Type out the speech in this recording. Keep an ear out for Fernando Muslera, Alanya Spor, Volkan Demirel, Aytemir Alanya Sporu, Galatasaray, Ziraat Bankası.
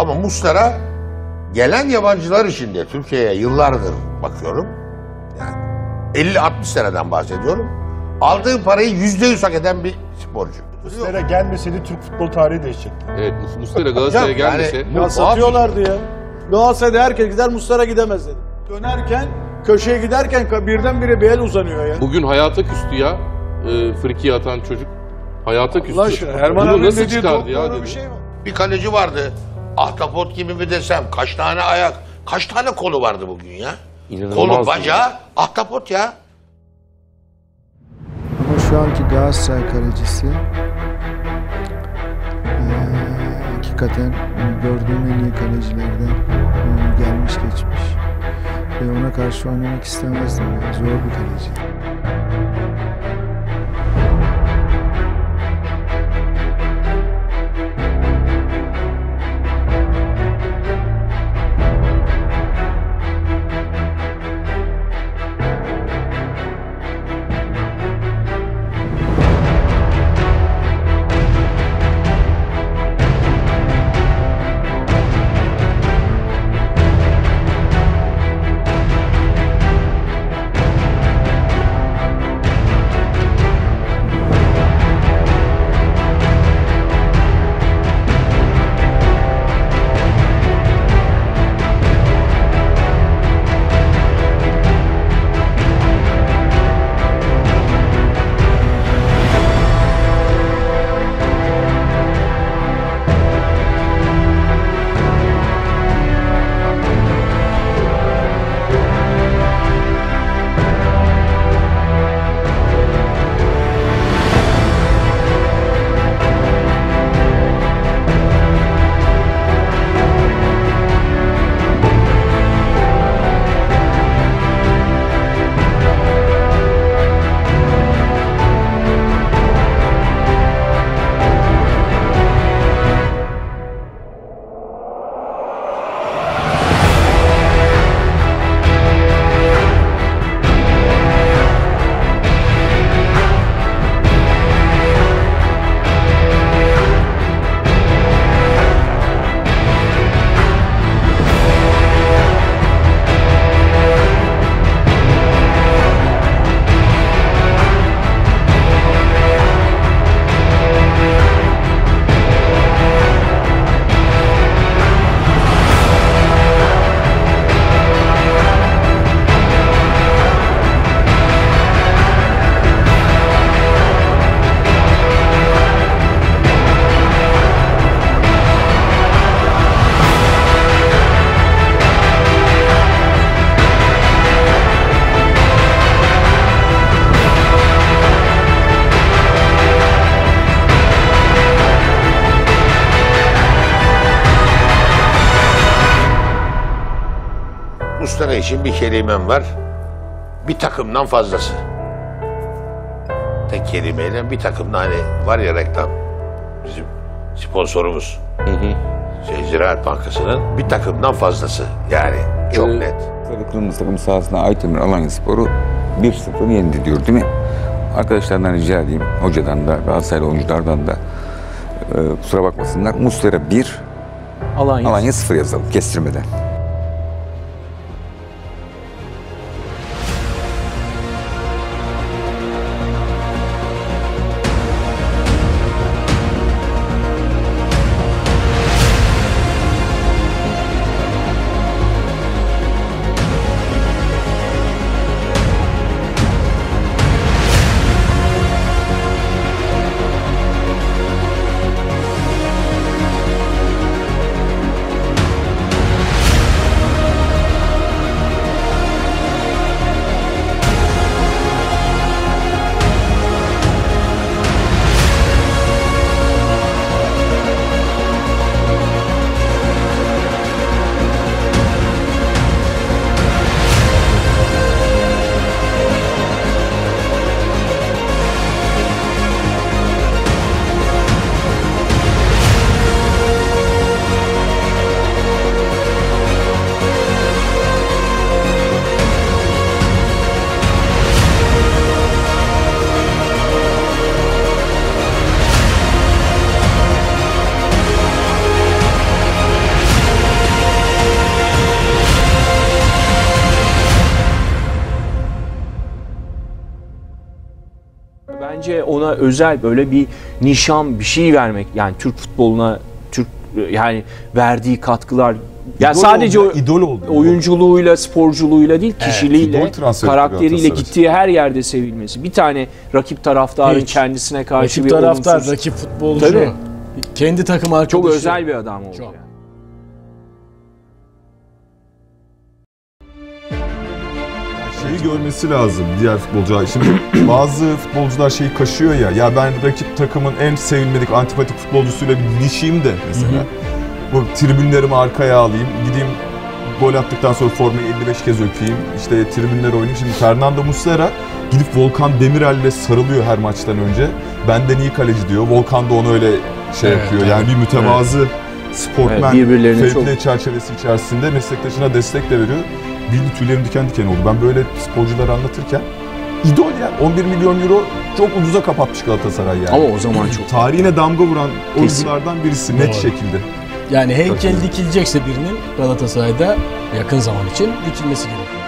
Ama Muslera gelen yabancılar için de Türkiye'ye yıllardır bakıyorum. Yani 50-60 seneden bahsediyorum. Aldığı parayı %100 hak eden bir sporcu. Muslera gelmeseydi Türk futbol tarihi değişecekti. Evet, Muslera Galatasaray'a gelmese... Yani, ya satıyorlardı ya. Galatasaray'da herkes gider, Muslera gidemez dedi. Dönerken, köşeye giderken birdenbire bir el uzanıyor ya. Bugün hayata küstü ya, frikiye atan çocuk. Hayata küstü. Allah aşkına, Erman abi nasıl çıkardı ya dedi. Bir kaleci vardı, ahtapot gibi mi desem, kaç tane ayak, kaç tane kolu vardı bugün ya. İnanılmaz. Kolu, bacağı, ahtapot ya. Ama şu anki Galatasaray kalecisi, hakikaten gördüğüm en iyi kalecilerden gelmiş geçmiş. Ve ona karşı oynamak istemezdim. Yani zor bir kaleci. Muslera için bir kelimem var, bir takımdan fazlası. Tek kelimeyle bir takımdan, hani var ya reklam, bizim sponsorumuz. Ziraat Bankası'nın bir takımdan fazlası, yani çok net. Sarı-kırmızı takım sahasına Aytemir Alanya Sporu 1-0 yendi diyor değil mi? Arkadaşlardan rica edeyim, hocadan da, Galatasaraylı oyunculardan da kusura bakmasınlar. Muslera 1, Alanya 0 yazalım kestirmeden. ona özel böyle bir nişan, bir şey vermek. Yani Türk futboluna, Türk yani verdiği katkılar. Yani idol sadece oldu, idol oldu. Oyunculuğuyla, sporculuğuyla değil, kişiliğiyle, evet, karakteriyle, gittiği her yerde sevilmesi. Bir tane rakip taraftarın hiç kendisine karşı rakip bir taraftar, olumsuz... Rakip futbolcu, tabii, kendi takım arkadaşı. Çok özel bir adam oldu. Çok. Şeyi görmesi lazım diğer futbolcular. Şimdi bazı futbolcular şeyi kaşıyor ya, ya ben rakip takımın en sevilmedik, antipatik futbolcusuyla bir nişeyim de mesela. Bu tribünlerimi arkaya alayım, gideyim gol attıktan sonra formayı 55 kez öpeyim, işte tribünler oynayayım. Şimdi Fernando Muslera gidip Volkan Demirel'le sarılıyor her maçtan önce. Benden iyi kaleci diyor, Volkan da onu öyle şey yapıyor. Yani bir mütevazı sportman, fair play çerçevesi içerisinde meslektaşına destek de veriyor. Bir tüylerim diken diken oldu. Ben böyle sporcuları anlatırken idol ya. 11 milyon euro çok ucuza kapatmış Galatasaray yani. Ama o zaman çok. Tarihine damga vuran oyunculardan birisi net şekilde. Yani heykel dikilecekse birinin Galatasaray'da yakın zaman için dikilmesi gerekiyor.